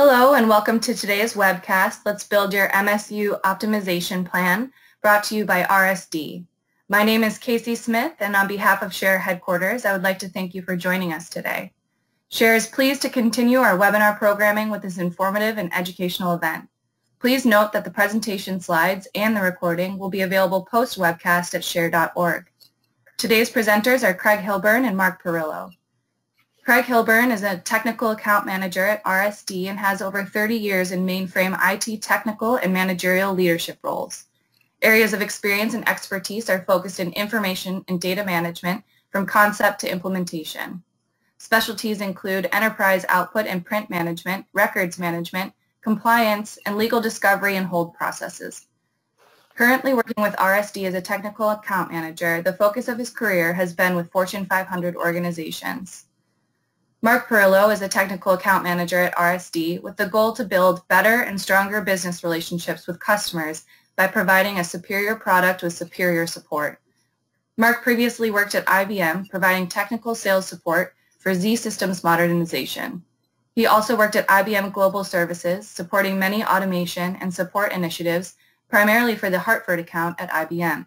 Hello and welcome to today's webcast, Let's Build Your MSU Optimization Plan, brought to you by RSD. My name is Casey Smith, and on behalf of SHARE Headquarters, I would like to thank you for joining us today. SHARE is pleased to continue our webinar programming with this informative and educational event. Please note that the presentation slides and the recording will be available post-webcast at share.org. Today's presenters are Craig Hilburn and Mark Perillo. Craig Hilburn is a technical account manager at RSD and has over 30 years in mainframe IT technical and managerial leadership roles. Areas of experience and expertise are focused in information and data management from concept to implementation. Specialties include enterprise output and print management, records management, compliance, and legal discovery and hold processes. Currently working with RSD as a technical account manager, the focus of his career has been with Fortune 500 organizations. Mark Perillo is a technical account manager at RSD with the goal to build better and stronger business relationships with customers by providing a superior product with superior support. Mark previously worked at IBM providing technical sales support for Z systems modernization. He also worked at IBM Global Services supporting many automation and support initiatives primarily for the Hartford account at IBM.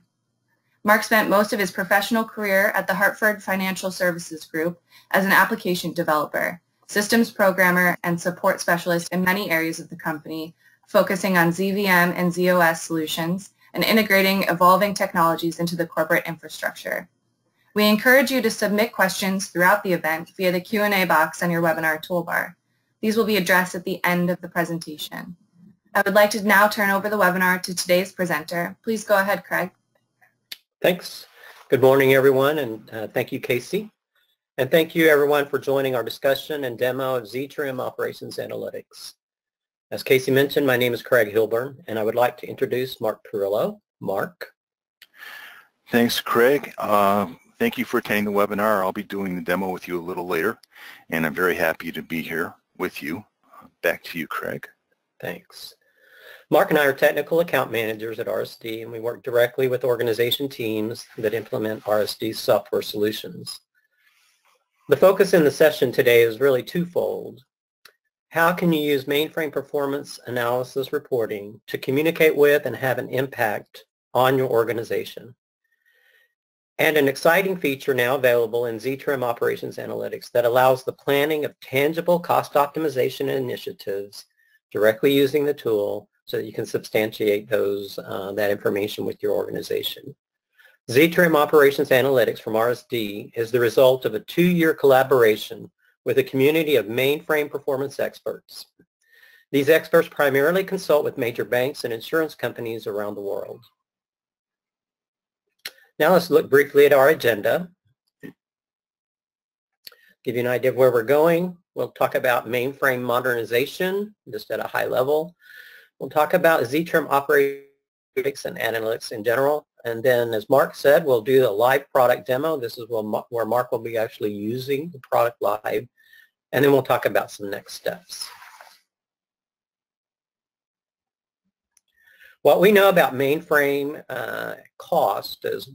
Mark spent most of his professional career at the Hartford Financial Services Group as an application developer, systems programmer, and support specialist in many areas of the company, focusing on z/VM and z/OS solutions and integrating evolving technologies into the corporate infrastructure. We encourage you to submit questions throughout the event via the Q&A box on your webinar toolbar. These will be addressed at the end of the presentation. I would like to now turn over the webinar to today's presenter. Please go ahead, Craig. Thanks. Good morning, everyone, and thank you, Casey. And thank you, everyone, for joining our discussion and demo of Z/Trim Operations Analytics. As Casey mentioned, my name is Craig Hilburn, and I would like to introduce Mark Perillo. Mark. Thanks, Craig. Thank you for attending the webinar. I'll be doing the demo with you a little later, and I'm very happy to be here with you. Back to you, Craig. Thanks. Mark and I are technical account managers at RSD, and we work directly with organization teams that implement RSD software solutions. The focus in the session today is really twofold. How can you use mainframe performance analysis reporting to communicate with and have an impact on your organization? And an exciting feature now available in Z/Trim Operations Analytics that allows the planning of tangible cost optimization initiatives directly using the tool, so that you can substantiate those that information with your organization. Z/Trim Operations Analytics from RSD is the result of a two-year collaboration with a community of mainframe performance experts. These experts primarily consult with major banks and insurance companies around the world. Now let's look briefly at our agenda. Give you an idea of where we're going. We'll talk about mainframe modernization, just at a high level. We'll talk about Z/Trim Operations and Analytics in general, and then, as Mark said, we'll do a live product demo. This is where Mark will be actually using the product live, and then we'll talk about some next steps. What we know about mainframe cost is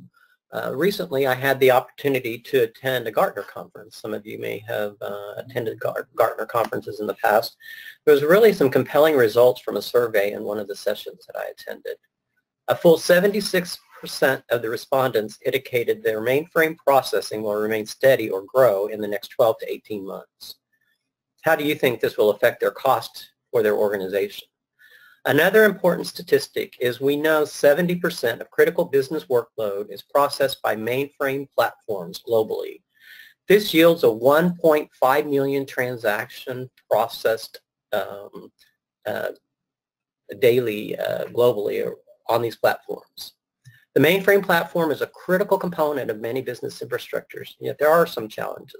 recently I had the opportunity to attend a Gartner conference. Some of you may have attended Gartner conferences in the past. There was really some compelling results from a survey in one of the sessions that I attended. A full 76% of the respondents indicated their mainframe processing will remain steady or grow in the next 12 to 18 months. How do you think this will affect their cost for their organization? Another important statistic is we know 70% of critical business workload is processed by mainframe platforms globally. This yields a 1.5 million transaction processed daily globally on these platforms. The mainframe platform is a critical component of many business infrastructures, yet there are some challenges.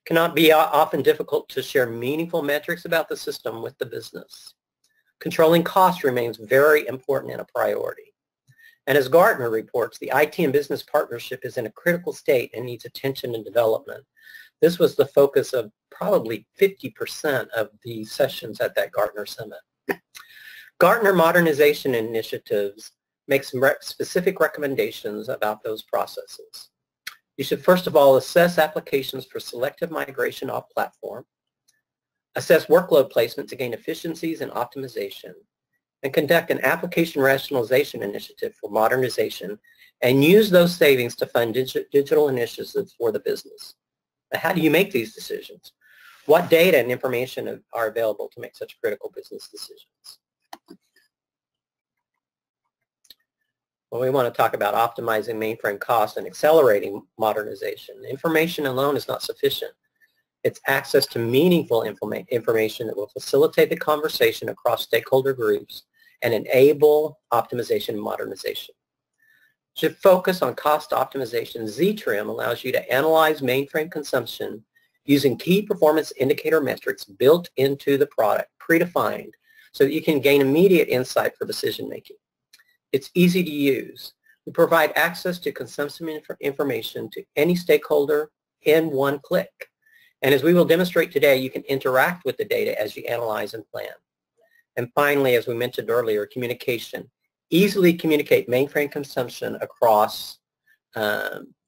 It cannot be often difficult to share meaningful metrics about the system with the business. Controlling costs remains very important and a priority. And as Gartner reports, the IT and business partnership is in a critical state and needs attention and development. This was the focus of probably 50% of the sessions at that Gartner summit. Gartner modernization initiatives make some specific recommendations about those processes. You should first of all assess applications for selective migration off platform. assess workload placement to gain efficiencies and optimization, and conduct an application rationalization initiative for modernization, and use those savings to fund digital initiatives for the business. How do you make these decisions? What data and information are available to make such critical business decisions? Well, we want to talk about optimizing mainframe costs and accelerating modernization. Information alone is not sufficient. It's access to meaningful information that will facilitate the conversation across stakeholder groups and enable optimization and modernization. To focus on cost optimization, Z/Trim allows you to analyze mainframe consumption using key performance indicator metrics built into the product, predefined, so that you can gain immediate insight for decision making. It's easy to use. We provide access to consumption information to any stakeholder in one click. And as we will demonstrate today, you can interact with the data as you analyze and plan. And finally, as we mentioned earlier, communication. Easily communicate mainframe consumption across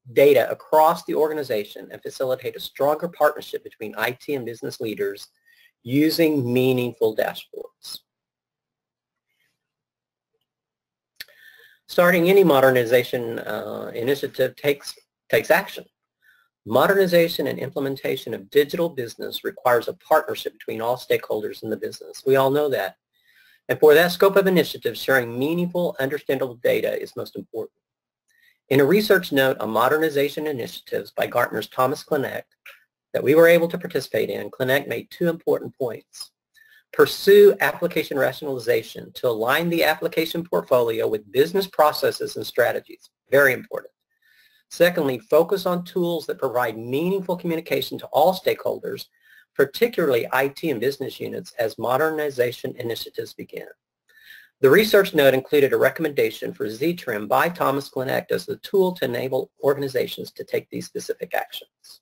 data across the organization and facilitate a stronger partnership between IT and business leaders using meaningful dashboards. Starting any modernization initiative takes action. Modernization and implementation of digital business requires a partnership between all stakeholders in the business. We all know that. And for that scope of initiative, sharing meaningful, understandable data is most important. In a research note on modernization initiatives by Gartner's Thomas Klinect that we were able to participate in, Klinect made two important points. Pursue application rationalization to align the application portfolio with business processes and strategies. Very important. Secondly, focus on tools that provide meaningful communication to all stakeholders, particularly IT and business units, as modernization initiatives begin. The research note included a recommendation for Z/Trim by Thomas Glenneck as the tool to enable organizations to take these specific actions.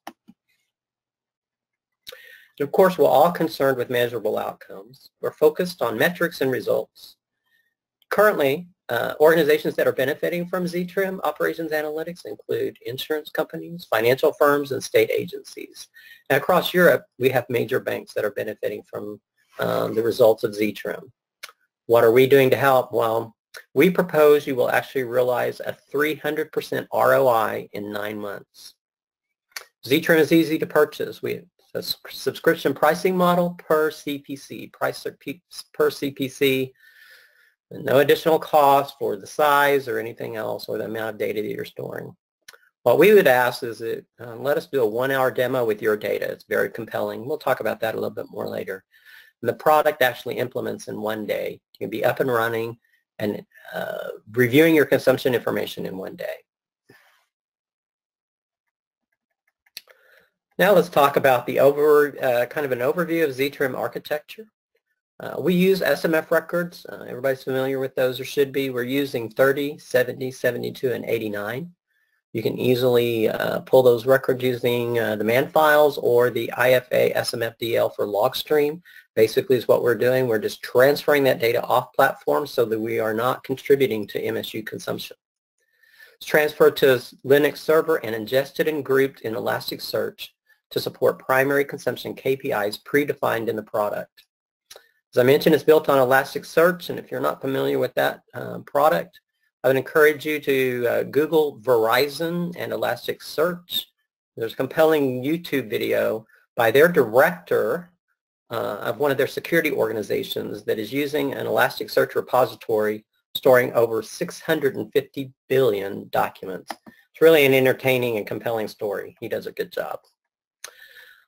And of course, we're all concerned with measurable outcomes. We're focused on metrics and results. Currently, organizations that are benefiting from Z/Trim Operations Analytics include insurance companies, financial firms, and state agencies. And across Europe, we have major banks that are benefiting from the results of Z/Trim. What are we doing to help? Well, we propose you will actually realize a 300% ROI in 9 months. Z/Trim is easy to purchase. We have a subscription pricing model per CPC, price per CPC. No additional cost for the size or anything else or the amount of data that you're storing. What we would ask is that let us do a 1-hour demo with your data. It's very compelling. We'll talk about that a little bit more later. And the product actually implements in 1 day. You can be up and running and reviewing your consumption information in 1 day. Now let's talk about the kind of an overview of Z/Trim architecture. We use SMF records. Everybody's familiar with those or should be. We're using 30, 70, 72, and 89. You can easily pull those records using the MAN files or the IFA SMFDL for log stream. Basically is what we're doing. We're just transferring that data off platform so that we are not contributing to MSU consumption. It's transferred to Linux server and ingested and grouped in Elasticsearch to support primary consumption KPIs predefined in the product. As I mentioned, it's built on Elasticsearch, and if you're not familiar with that product, I would encourage you to Google Verizon and Elasticsearch. There's a compelling YouTube video by their director of one of their security organizations that is using an Elasticsearch repository storing over 650 billion documents. It's really an entertaining and compelling story. He does a good job.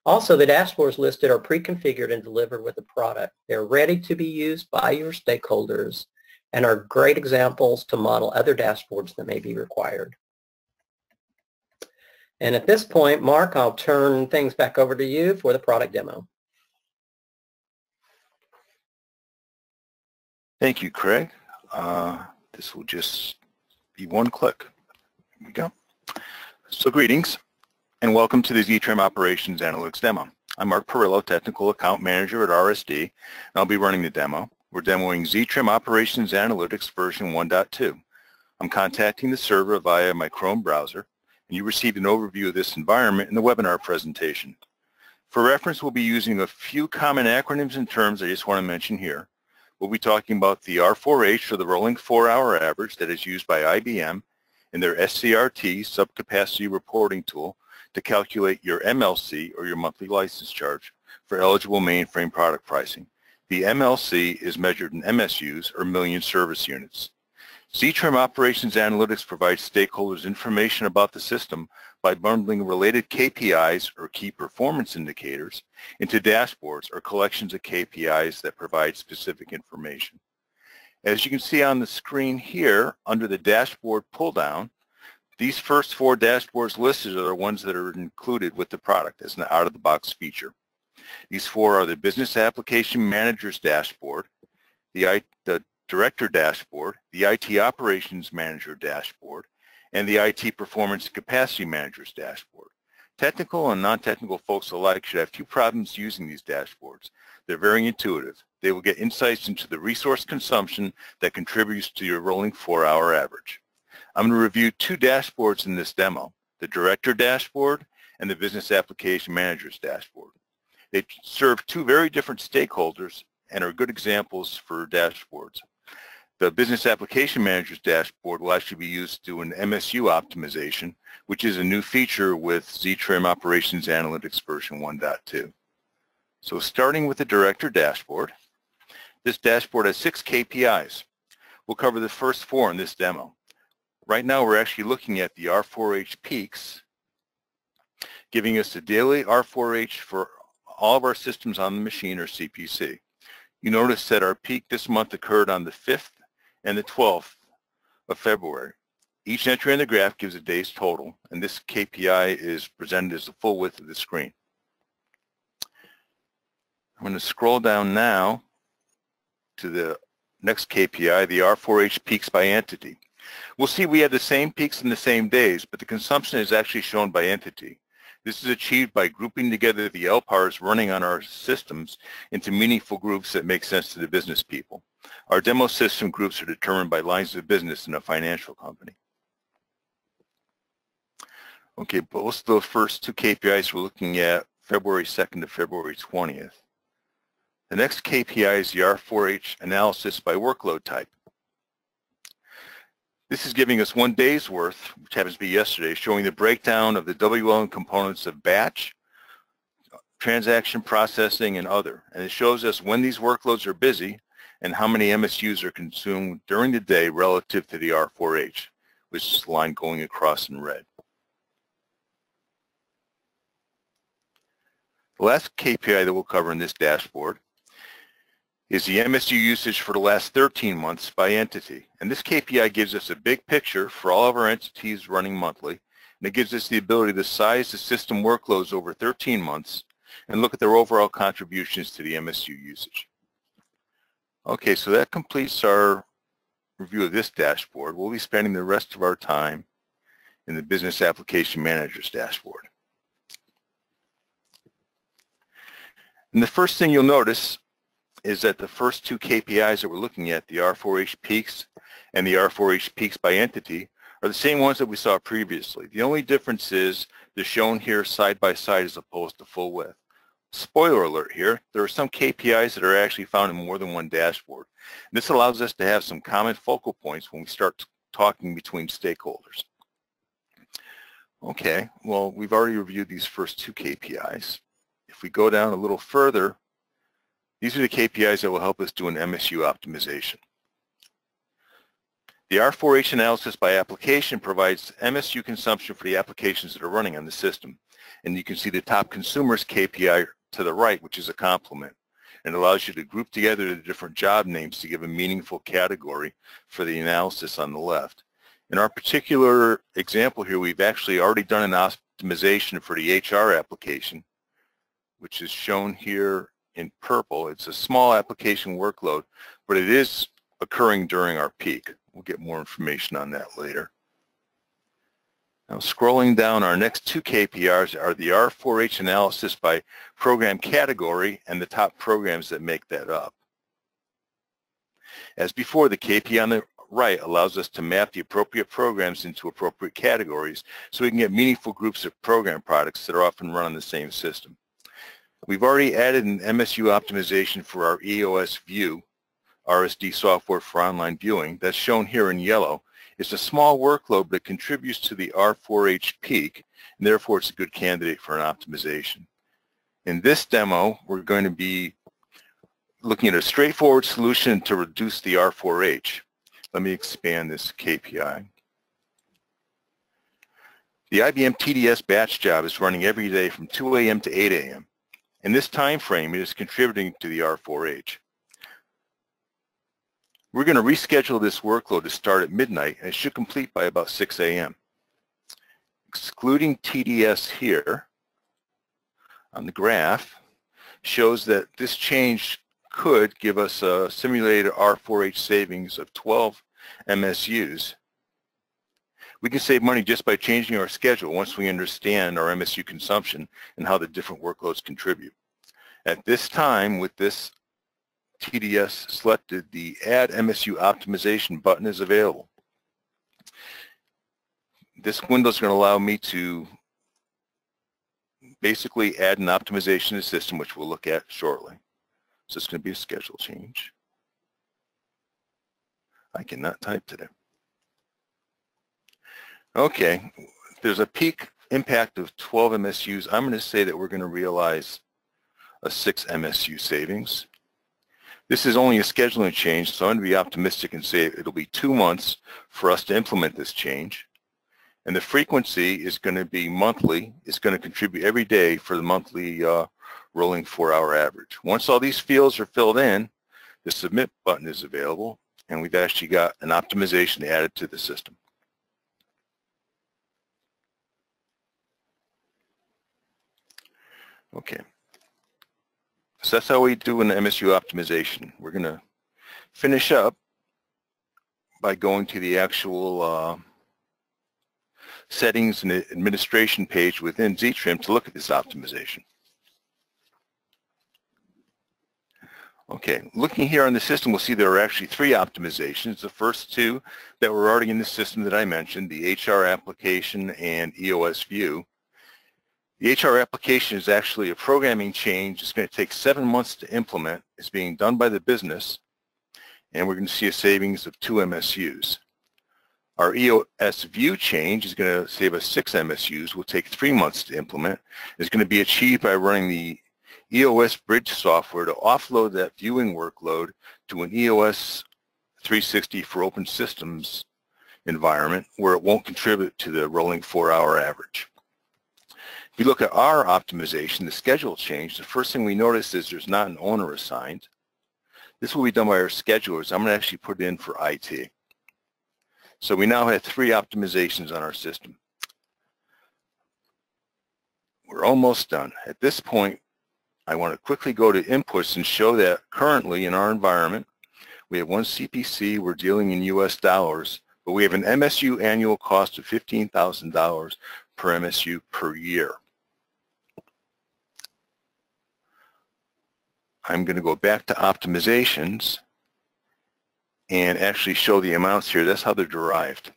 Also, the dashboards listed are pre-configured and delivered with the product. They're ready to be used by your stakeholders and are great examples to model other dashboards that may be required. And at this point, Mark, I'll turn things back over to you for the product demo. Thank you, Craig. This will just be one click. There we go. So greetings, and welcome to the Z/Trim Operations Analytics demo. I'm Mark Perillo, Technical Account Manager at RSD, and I'll be running the demo. We're demoing Z/Trim Operations Analytics version 1.2. I'm contacting the server via my Chrome browser, and you received an overview of this environment in the webinar presentation. For reference, we'll be using a few common acronyms and terms I just want to mention here. We'll be talking about the R4H, or the rolling 4-hour average, that is used by IBM in their SCRT, subcapacity reporting tool, to calculate your MLC, or your monthly license charge, for eligible mainframe product pricing. The MLC is measured in MSUs, or million service units. Z/Trim Operations Analytics provides stakeholders information about the system by bundling related KPIs, or key performance indicators, into dashboards or collections of KPIs that provide specific information. As you can see on the screen here, under the dashboard pull-down, these first 4 dashboards listed are the ones that are included with the product as an out-of-the-box feature. These 4 are the Business Application Manager's Dashboard, the Director Dashboard, the IT Operations Manager Dashboard, and the IT Performance Capacity Manager's Dashboard. Technical and non-technical folks alike should have few problems using these dashboards. They're very intuitive. They will get insights into the resource consumption that contributes to your rolling 4-hour average. I'm going to review 2 dashboards in this demo, the Director Dashboard and the Business Application Manager's Dashboard. They serve 2 very different stakeholders and are good examples for dashboards. The Business Application Manager's Dashboard will actually be used to do an MSU optimization, which is a new feature with Z/Trim Operations Analytics version 1.2. So starting with the Director Dashboard, this dashboard has 6 KPIs. We'll cover the first 4 in this demo. Right now we're actually looking at the R4H peaks, giving us the daily R4H for all of our systems on the machine, or CPC. You notice that our peak this month occurred on the 5th and the 12th of February. Each entry in the graph gives a day's total, and this KPI is presented as the full width of the screen. I'm going to scroll down now to the next KPI, the R4H peaks by entity. We'll see we have the same peaks in the same days, but the consumption is actually shown by entity. This is achieved by grouping together the LPARs running on our systems into meaningful groups that make sense to the business people. Our demo system groups are determined by lines of business in a financial company. Okay, both of the first 2 KPIs we're looking at, February 2nd to February 20th. The next KPI is the R4H analysis by workload type. This is giving us 1 day's worth, which happens to be yesterday, showing the breakdown of the WLM components of batch, transaction processing, and other. And it shows us when these workloads are busy and how many MSUs are consumed during the day relative to the R4H, which is the line going across in red. The last KPI that we'll cover in this dashboard is the MSU usage for the last 13 months by entity. And this KPI gives us a big picture for all of our entities running monthly, and it gives us the ability to size the system workloads over 13 months and look at their overall contributions to the MSU usage. Okay, so that completes our review of this dashboard. We'll be spending the rest of our time in the Business Application Manager's Dashboard. And the first thing you'll notice is that the first 2 KPIs that we're looking at, the R4H peaks and the R4H peaks by entity, are the same ones that we saw previously. The only difference is they're shown here side by side as opposed to full width. Spoiler alert here, there are some KPIs that are actually found in more than 1 dashboard. This allows us to have some common focal points when we start talking between stakeholders. Okay, well, we've already reviewed these first 2 KPIs. If we go down a little further, these are the KPIs that will help us do an MSU optimization. The R4H analysis by application provides MSU consumption for the applications that are running on the system. And you can see the top consumers KPI to the right, which is a complement. And allows you to group together the different job names to give a meaningful category for the analysis on the left. In our particular example here, we've actually already done an optimization for the HR application, which is shown here in purple. It's a small application workload, but it is occurring during our peak. We'll get more information on that later. Now scrolling down, our next 2 KPIs are the R4H analysis by program category and the top programs that make that up. As before, the KPI on the right allows us to map the appropriate programs into appropriate categories so we can get meaningful groups of program products that are often run on the same system. We've already added an MSU optimization for our EOS View RSD software for online viewing that's shown here in yellow. It's a small workload but it contributes to the R4H peak, and therefore it's a good candidate for an optimization. In this demo, we're going to be looking at a straightforward solution to reduce the R4H. Let me expand this KPI. The IBM TDS batch job is running every day from 2 a.m. to 8 a.m. In this time frame, it is contributing to the R4H. We're going to reschedule this workload to start at midnight, and it should complete by about 6 a.m. Excluding TDS here on the graph shows that this change could give us a simulated R4H savings of 12 MSUs. We can save money just by changing our schedule once we understand our MSU consumption and how the different workloads contribute. At this time, with this TDS selected, the Add MSU Optimization button is available. This window is going to allow me to basically add an optimization to the system, which we'll look at shortly. So it's going to be a schedule change. I cannot type today. Okay, there's a peak impact of 12 MSUs. I'm going to say that we're going to realize a 6 MSU savings. This is only a scheduling change, so I'm going to be optimistic and say it'll be 2 months for us to implement this change. And the frequency is going to be monthly. It's going to contribute every day for the monthly rolling 4-hour average. Once all these fields are filled in, the Submit button is available, and we've actually got an optimization added to the system. Okay, so that's how we do an MSU optimization. We're going to finish up by going to the actual settings and administration page within Z/Trim to look at this optimization. Okay, looking here on the system, we'll see there are actually 3 optimizations. The first 2 that were already in the system that I mentioned, the HR application and EOS View. The HR application is actually a programming change. It's going to take 7 months to implement. It's being done by the business, and we're going to see a savings of 2 MSUs. Our EOS View change is going to save us 6 MSUs. Will take 3 months to implement. It's going to be achieved by running the EOS Bridge software to offload that viewing workload to an EOS 360 for open systems environment where it won't contribute to the rolling 4-hour average. If you look at our optimization, the schedule change, the first thing we notice is there's not an owner assigned. This will be done by our schedulers. I'm going to actually put in for IT. So we now have 3 optimizations on our system. We're almost done. At this point, I want to quickly go to inputs and show that currently in our environment, we have 1 CPC, we're dealing in US dollars, but we have an MSU annual cost of $15,000 per MSU per year. I'm going to go back to optimizations and actually show the amounts here. That's how they're derived.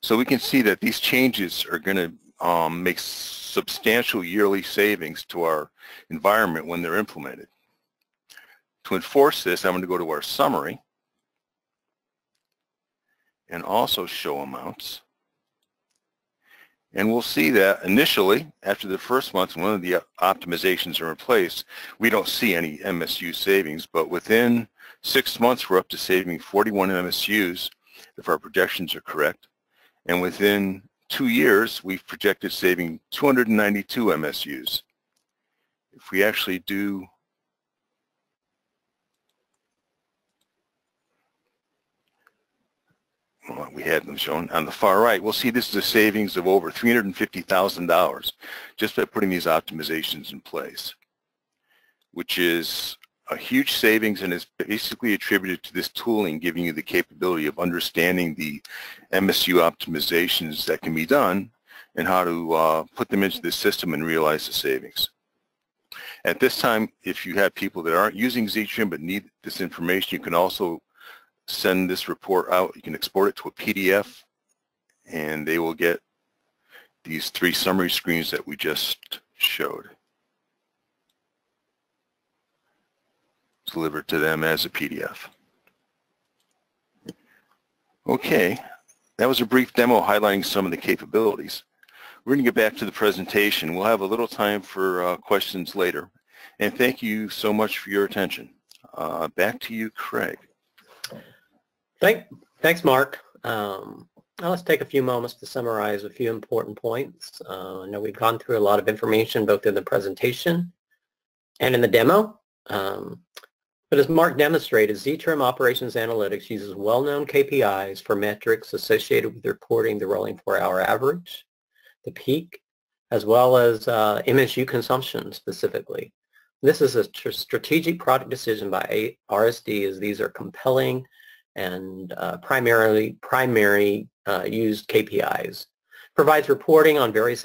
So we can see that these changes are going to make substantial yearly savings to our environment when they're implemented. To enforce this, I'm going to go to our summary and also show amounts. And we'll see that initially, after the first month, one of the optimizations are in place, we don't see any MSU savings, but within 6 months, we're up to saving 41 MSUs, if our projections are correct. And within 2 years, we've projected saving 292 MSUs. If we actually do we had them shown on the far right, we'll see this is a savings of over $350,000 just by putting these optimizations in place, which is a huge savings and is basically attributed to this tooling giving you the capability of understanding the MSU optimizations that can be done and how to put them into the system and realize the savings. At this time, if you have people that aren't using Z/Trim but need this information, you can also send this report out. You can export it to a PDF, and they will get these 3 summary screens that we just showed. delivered to them as a PDF. Okay, that was a brief demo highlighting some of the capabilities. We're going to get back to the presentation. We'll have a little time for questions later. And thank you so much for your attention. Back to you, Craig. Thanks, Mark. Now let's take a few moments to summarize a few important points. I know we've gone through a lot of information both in the presentation and in the demo. But as Mark demonstrated, Z/Trim Operations Analytics uses well-known KPIs for metrics associated with reporting the rolling 4-hour average, the peak, as well as MSU consumption specifically. This is a strategic product decision by RSD, as these are compelling and primary used KPIs. Provides reporting on various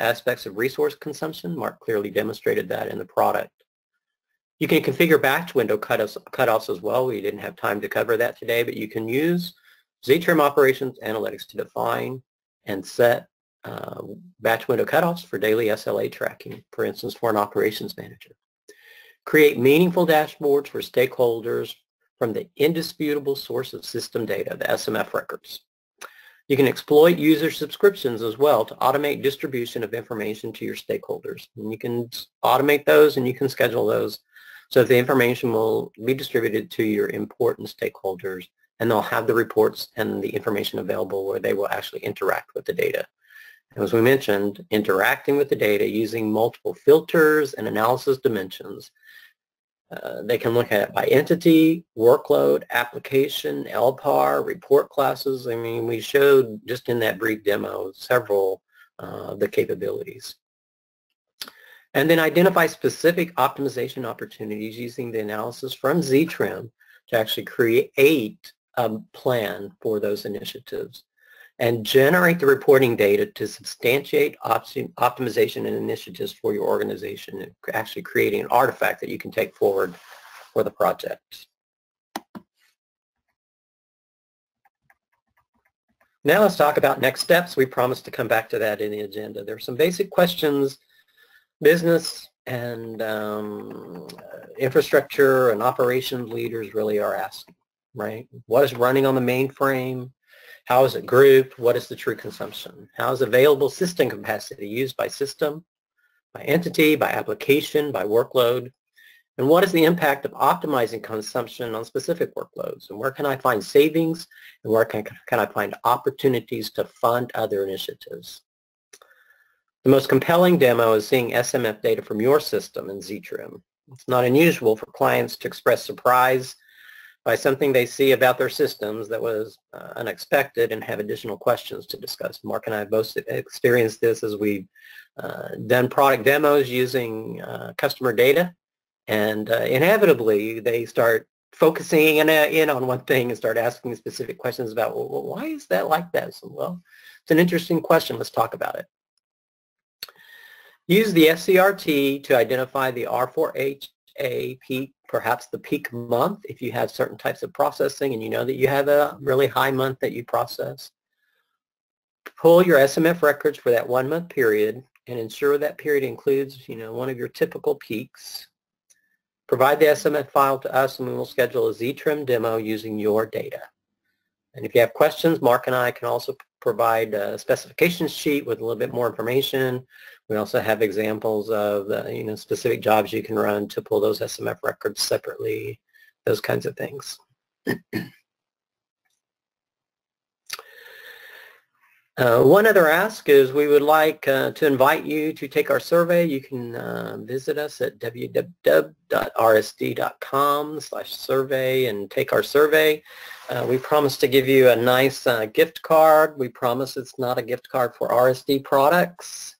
aspects of resource consumption. Mark clearly demonstrated that in the product. You can configure batch window cutoffs as well. We didn't have time to cover that today, but you can use Z/Trim Operations Analytics to define and set batch window cutoffs for daily SLA tracking, for instance, for an operations manager. Create meaningful dashboards for stakeholders from the indisputable source of system data, the SMF records. You can exploit user subscriptions as well to automate distribution of information to your stakeholders. And you can automate those and you can schedule those so that the information will be distributed to your important stakeholders, and they'll have the reports and the information available where they will actually interact with the data. As we mentioned, interacting with the data using multiple filters and analysis dimensions. They can look at it by entity, workload, application, LPAR, report classes. I mean, we showed just in that brief demo several of the capabilities. And then identify specific optimization opportunities using the analysis from Z/Trim to actually create a plan for those initiatives, and generate the reporting data to substantiate optimization and initiatives for your organization, and actually creating an artifact that you can take forward for the project. Now let's talk about next steps. We promised to come back to that in the agenda. There are some basic questions, business and infrastructure and operations leaders really are asking, right? What is running on the mainframe? How is it grouped? What is the true consumption? How is available system capacity used by system, by entity, by application, by workload? And what is the impact of optimizing consumption on specific workloads? And where can I find savings? And where can I find opportunities to fund other initiatives? The most compelling demo is seeing SMF data from your system in Z/Trim. It's not unusual for clients to express surprise by something they see about their systems that was unexpected and have additional questions to discuss. Mark and I have both experienced this as we've done product demos using customer data, and inevitably they start focusing in on one thing and start asking specific questions about, well, why is that like that? So, well, it's an interesting question. Let's talk about it. Use the SCRT to identify the R4H peak, perhaps the peak month if you have certain types of processing and you know that you have a really high month that you process. Pull your SMF records for that 1 month period and ensure that period includes, you know, one of your typical peaks. Provide the SMF file to us and we will schedule a Z/Trim demo using your data. And if you have questions, Mark and I can also provide a specification sheet with a little bit more information. We also have examples of specific jobs you can run to pull those SMF records separately, those kinds of things. One other ask is we would like to invite you to take our survey. You can visit us at www.rsd.com/survey and take our survey. We promise to give you a nice gift card. We promise it's not a gift card for RSD products.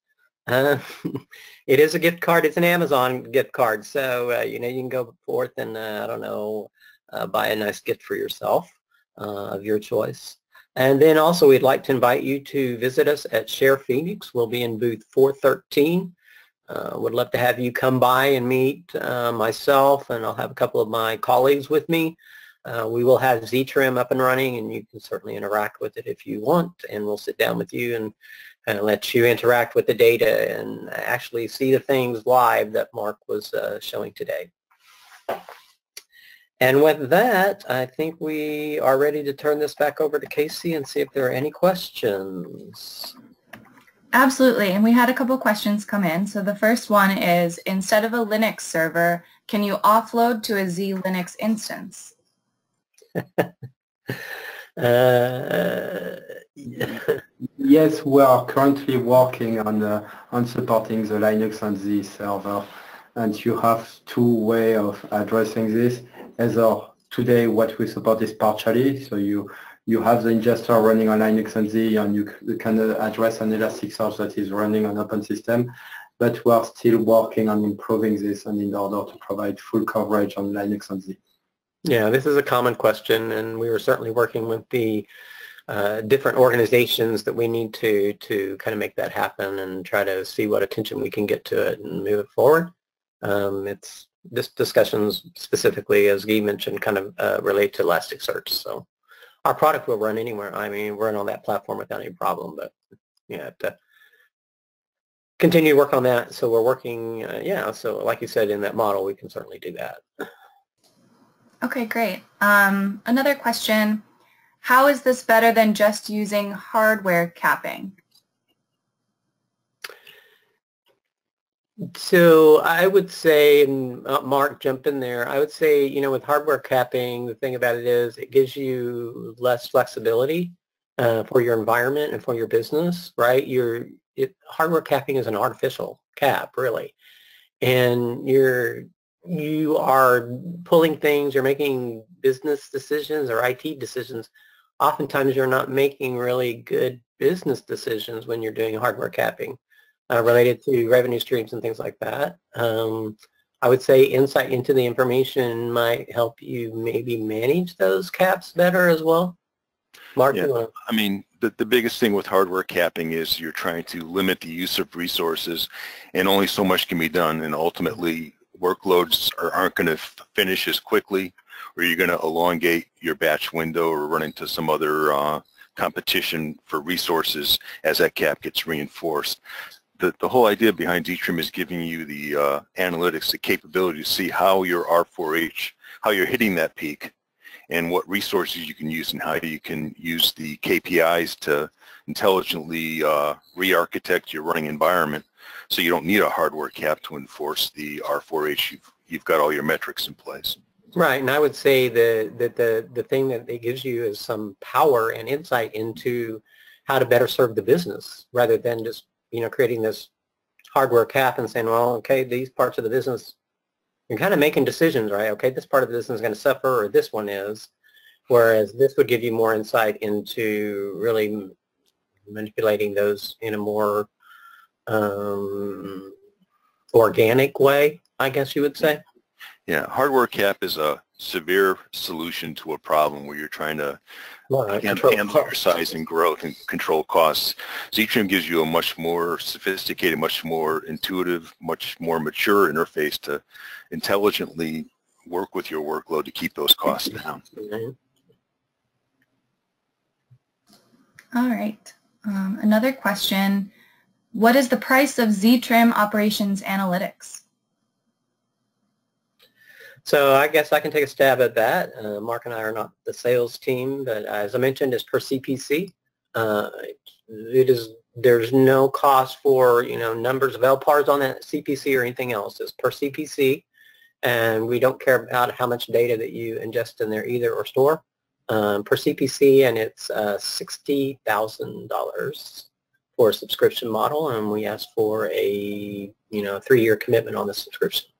It is a gift card. It's an Amazon gift card. So, you can go forth and, buy a nice gift for yourself of your choice. And then also we'd like to invite you to visit us at SHARE Phoenix. We'll be in booth 413. Would love to have you come by and meet myself, and I'll have a couple of my colleagues with me. We will have Z/Trim up and running, and you can certainly interact with it if you want, and we'll sit down with you and kind of let you interact with the data and actually see the things live that Mark was showing today. And with that, I think we are ready to turn this back over to Casey and see if there are any questions. Absolutely, and we had a couple questions come in. So the first one is, instead of a Linux server, can you offload to a Z Linux instance? Yes, we are currently working on supporting the Linux and Z server, and you have two ways of addressing this. Either today, what we support is partially, so you have the ingester running on Linux and Z, and you can address an Elasticsearch that is running on open system. But we are still working on improving this, and in order to provide full coverage on Linux and Z. Yeah, this is a common question, and we were certainly working with the different organizations that we need to kind of make that happen and try to see what attention we can get to it and move it forward. It's this discussions specifically, as Guy mentioned, kind of relate to Elasticsearch. So our product will run anywhere. I mean, we're on that platform without any problem, but you have to continue to work on that. So we're working, yeah, so like you said, in that model, we can certainly do that. Okay, great. Another question, how is this better than just using hardware capping? So I would say, and Mark, jump in there, I would say, you know, with hardware capping, the thing about it is it gives you less flexibility for your environment and for your business, right? Hardware capping is an artificial cap, really, and you are pulling things, you're making business decisions or IT decisions. Oftentimes you're not making really good business decisions when you're doing hardware capping related to revenue streams and things like that. I would say insight into the information might help you maybe manage those caps better as well. Mark, yeah, I mean, the biggest thing with hardware capping is you're trying to limit the use of resources, and only so much can be done, and ultimately workloads aren't going to finish as quickly, or you're going to elongate your batch window or run into some other competition for resources as that cap gets reinforced. The whole idea behind Z/Trim is giving you the analytics, the capability to see how your R4H, how you're hitting that peak, and what resources you can use, and how you can use the KPIs to intelligently re-architect your running environment. So you don't need a hardware cap to enforce the R4H. You've got all your metrics in place. Right, and I would say the thing that it gives you is some power and insight into how to better serve the business, rather than just, you know, creating this hardware cap and saying, well, okay, these parts of the business, you're kind of making decisions, right? Okay, this part of the business is going to suffer, or this one is, whereas this would give you more insight into really manipulating those in a more organic way, I guess you would say. Yeah, hardware cap is a severe solution to a problem where you're trying to handle your size and growth and control costs. Z/Trim gives you a much more sophisticated, much more intuitive, much more mature interface to intelligently work with your workload to keep those costs down. All right. Another question. What is the price of Z/Trim Operations Analytics? So I guess I can take a stab at that. Mark and I are not the sales team, but as I mentioned, it's per CPC. There's no cost for, you know, numbers of LPARs on that CPC or anything else. It's per CPC, and we don't care about how much data that you ingest in there either or store per CPC, and it's $60,000. For a subscription model, and we asked for a, you know, 3-year commitment on the subscription.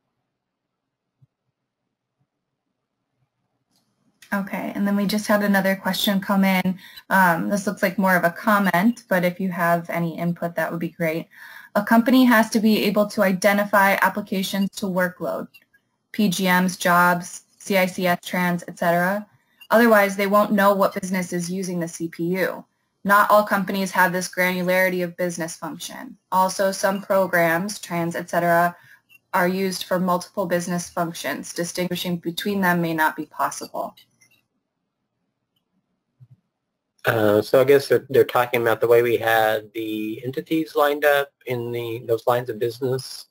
Okay, and then we just had another question come in. This looks like more of a comment, but if you have any input, that would be great. A company has to be able to identify applications to workload, PGMs, jobs, CICS trans, etc. Otherwise, they won't know what business is using the CPU. Not all companies have this granularity of business function. Also, some programs, trans, etc., are used for multiple business functions. Distinguishing between them may not be possible. So I guess they're talking about the way we had the entities lined up in those lines of business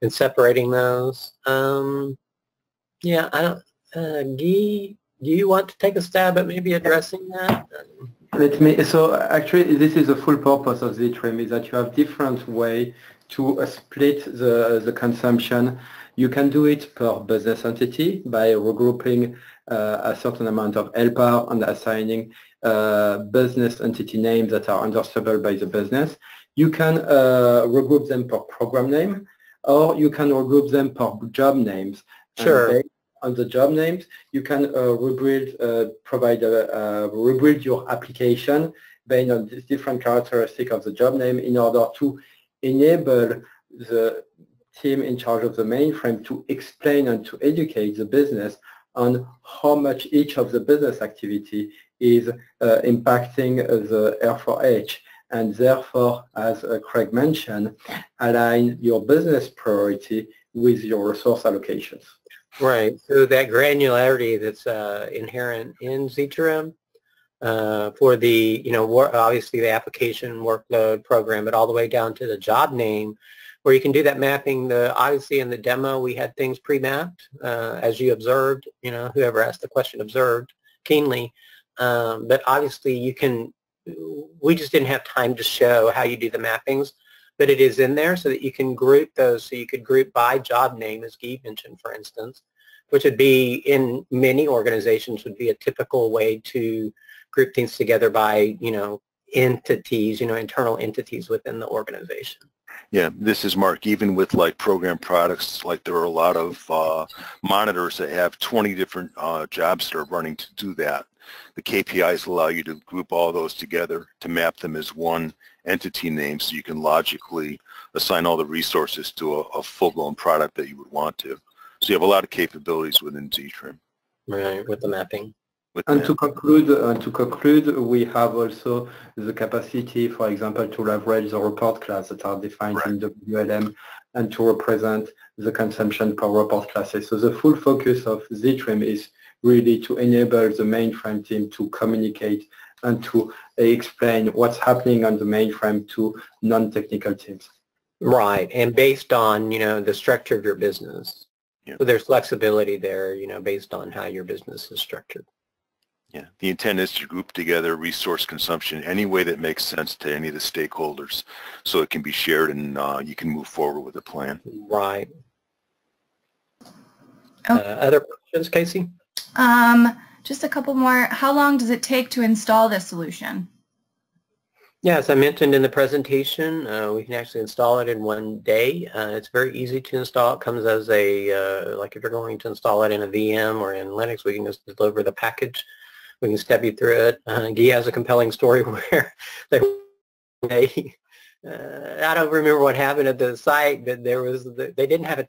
and separating those. Yeah, I don't. Guy, do you want to take a stab at maybe addressing that? Let me. So actually, this is the full purpose of z/Trim, is that you have different way to split the consumption. You can do it per business entity by regrouping a certain amount of LPAR and assigning business entity names that are understandable by the business. You can regroup them per program name, or you can regroup them per job names. Sure. On the job names, you can rebuild your application based on this different characteristic of the job name in order to enable the team in charge of the mainframe to explain and to educate the business on how much each of the business activity is impacting the R4H, and therefore, as Craig mentioned, align your business priority with your resource allocations. Right. So that granularity that's inherent in z/Trim for the, you know, obviously the application, workload, program, but all the way down to the job name, where you can do that mapping. The obviously in the demo we had things pre-mapped, as you observed, you know, whoever asked the question observed keenly, but obviously you can, we just didn't have time to show how you do the mappings, but it is in there so that you can group those, so you could group by job name, as Guy mentioned, for instance, which would be, in many organizations, would be a typical way to group things together by, you know, entities, you know, internal entities within the organization. Yeah, this is Mark. Even with like program products, like there are a lot of monitors that have 20 different jobs that are running to do that. The KPIs allow you to group all those together to map them as one entity name, so you can logically assign all the resources to a full-blown product that you would want to. So you have a lot of capabilities within z/Trim. Right, with the mapping. And to conclude, we have also the capacity, for example, to leverage the report class that are defined in the WLM and to represent the consumption per report classes. So the full focus of z/Trim is really to enable the mainframe team to communicate and to explain what's happening on the mainframe to non-technical teams. Right, and based on, you know, the structure of your business. Yeah. So there's flexibility there, you know, based on how your business is structured. Yeah, the intent is to group together resource consumption any way that makes sense to any of the stakeholders, so it can be shared and you can move forward with the plan. Right. Oh. Other questions, Casey? Just a couple more. How long does it take to install this solution? Yeah, as I mentioned in the presentation, we can actually install it in one day. It's very easy to install. It comes as a, like if you're going to install it in a VM or in Linux, we can just deliver the package. We can step you through it. Guy has a compelling story where they I don't remember what happened at the site, but there was they didn't have a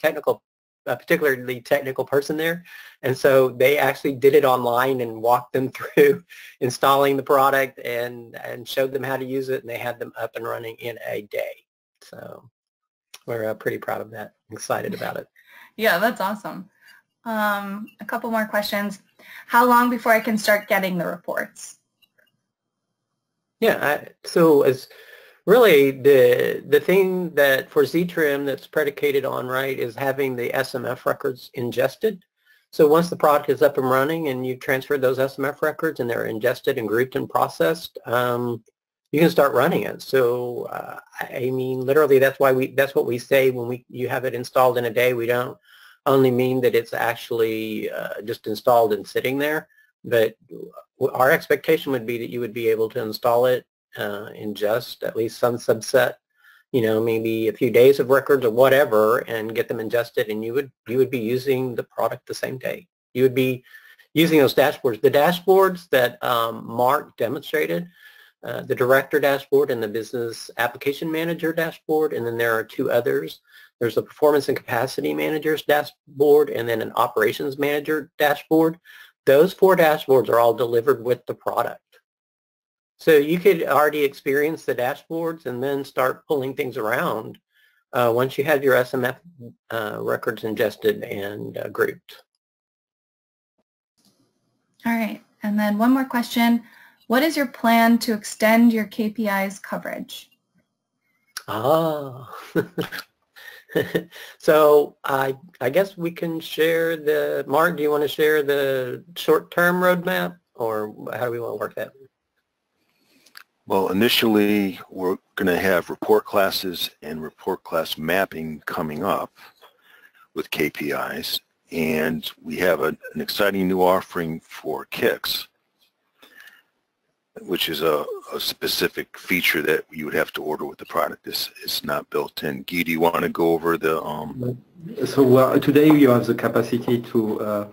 particularly technical person there, and so they actually did it online and walked them through installing the product and showed them how to use it, and they had them up and running in a day. So we're pretty proud of that. Excited about it. Yeah, that's awesome. A couple more questions. How long before I can start getting the reports? Yeah, so as really the thing that for z/Trim that's predicated on, right, is having the SMF records ingested. So once the product is up and running and you've transferred those SMF records and they're ingested and grouped and processed, you can start running it. So I mean, literally, that's why that's what we say when you have it installed in a day. We don't only mean that it's actually just installed and sitting there, but our expectation would be that you would be able to install it, ingest at least some subset, you know, maybe a few days of records or whatever, and get them ingested, and you would be using the product the same day. You would be using those dashboards. The dashboards that Mark demonstrated, the director dashboard and the business application manager dashboard, and then there are two others. There's a performance and capacity manager's dashboard and then an operations manager dashboard. Those four dashboards are all delivered with the product. So you could already experience the dashboards and then start pulling things around once you have your SMF records ingested and grouped. All right, and then one more question. What is your plan to extend your KPIs coverage? Ah. So I guess we can share the, Mark, do you want to share the short-term roadmap, or how do we want to work that? Well, initially we're going to have report classes and report class mapping coming up with KPIs, and we have an exciting new offering for KICS, which is a specific feature that you would have to order with the product. It's not built in. Guy, do you want to go over the... So well, today you have the capacity to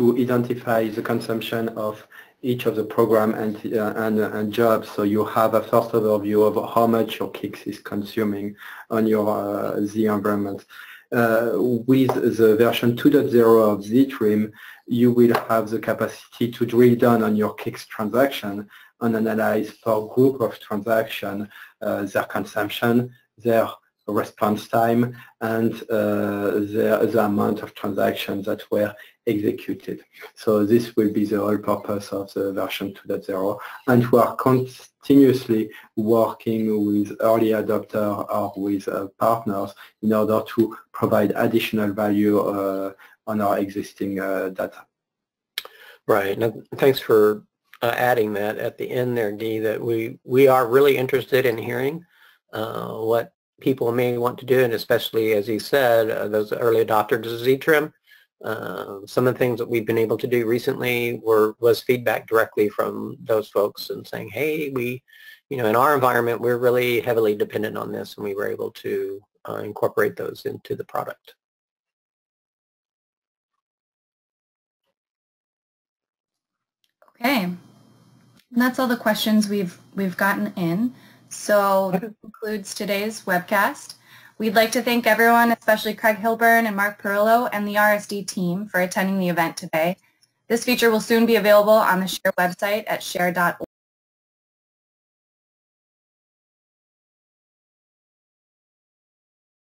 identify the consumption of each of the program and jobs. So you have a first overview of how much your KICS is consuming on your Z environment. With the version 2.0 of Z/Trim, you will have the capacity to drill down on your KICS transaction and analyze per group of transaction their consumption, their response time, and the amount of transactions that were executed. So this will be the whole purpose of the version 2.0, and we are continuously working with early adopters or with partners in order to provide additional value on our existing data. Right. Now, thanks for adding that at the end there, Guy, that we are really interested in hearing what people may want to do, and especially, as he said, those early adopters of Z/Trim. Some of the things that we've been able to do recently was feedback directly from those folks and saying, hey, in our environment, we're really heavily dependent on this, and we were able to incorporate those into the product. Okay, and that's all the questions we've gotten in. So that concludes today's webcast. We'd like to thank everyone, especially Craig Hilburn and Mark Perillo and the RSD team for attending the event today. This feature will soon be available on the SHARE website at share.org.